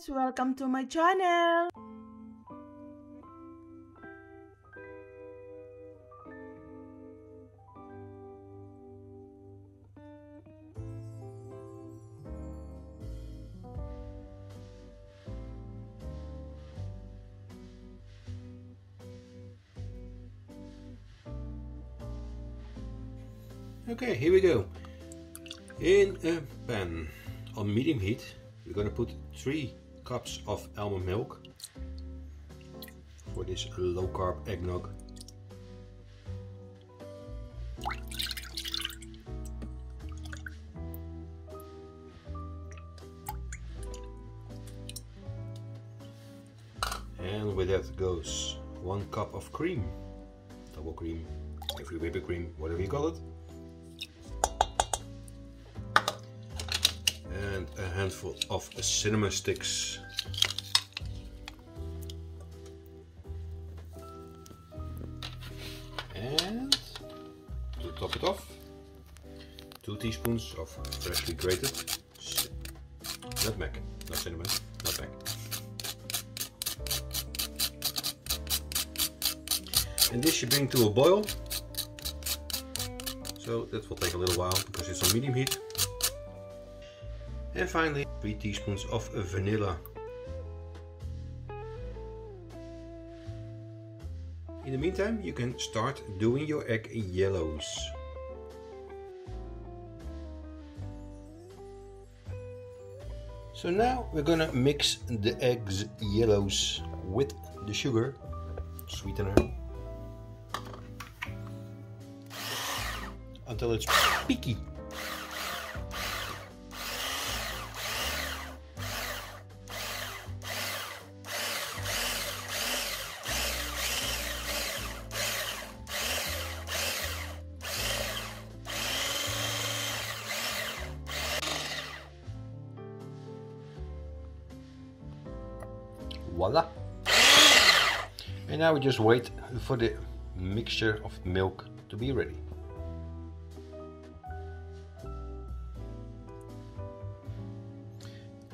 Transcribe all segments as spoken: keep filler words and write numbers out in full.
guys, welcome to my channel. Okay, here we go. In a pan on medium heat, we're going to put three cups of almond milk for this low carb eggnog. And with that goes one cup of cream, double cream, every whipping cream, whatever you call it. And a handful of cinnamon sticks. And to top it off, two teaspoons of freshly grated nutmeg, not cinnamon, nutmeg. And this you bring to a boil. So that will take a little while because it's on medium heat. And finally, three teaspoons of vanilla. In the meantime, you can start doing your egg yellows. So now we're gonna mix the eggs yellows with the sugar sweetener until it's peaky. Voila! And now we just wait for the mixture of milk to be ready.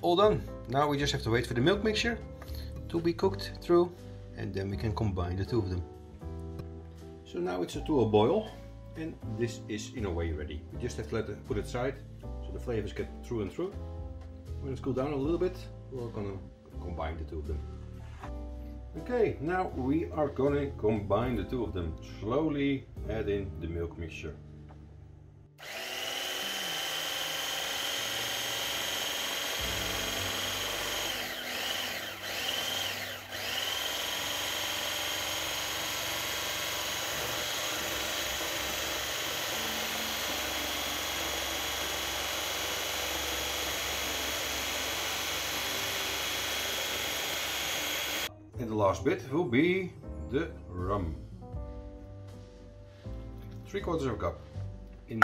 All done! Now we just have to wait for the milk mixture to be cooked through, and then we can combine the two of them. So now it's to a boil, and this is in a way ready. We just have to let it, put it aside so the flavors get through and through. When it's cooled down a little bit, we're gonna combine the two of them. Okay, now we are gonna combine the two of them. Slowly add in the milk mixture. And the last bit will be the rum. Three quarters of a cup in.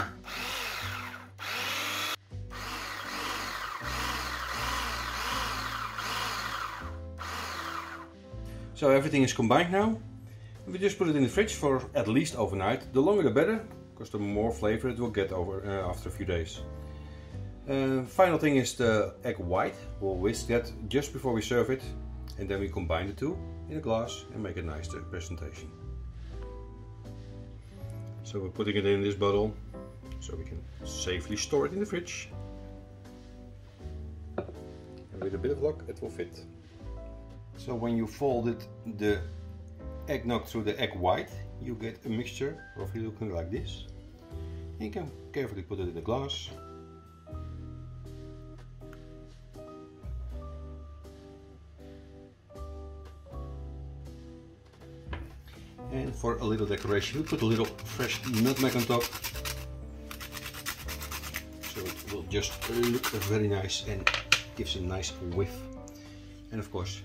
So everything is combined now. We just put it in the fridge for at least overnight. The longer the better, because the more flavor it will get over uh, after a few days. Uh, final thing is the egg white. We'll whisk that just before we serve it. And then we combine the two in a glass and make a nice presentation. So we're putting it in this bottle so we can safely store it in the fridge. And with a bit of luck it will fit. So when you folded the eggnog through the egg white, you get a mixture roughly looking like this. And you can carefully put it in the glass. And for a little decoration, we put a little fresh nutmeg on top. So it will just look very nice and gives a nice whiff. And of course,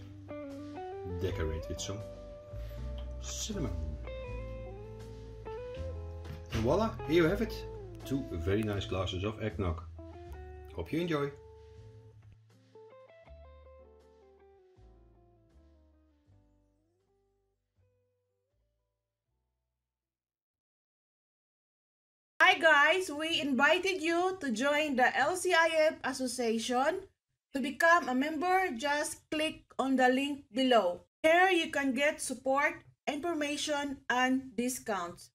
decorate with some cinnamon. And voila, here you have it. Two very nice glasses of eggnog. Hope you enjoy. Hi guys, we invited you to join the L C I F Association To become a member, just click on the link below. Here you can get support, information, and discounts.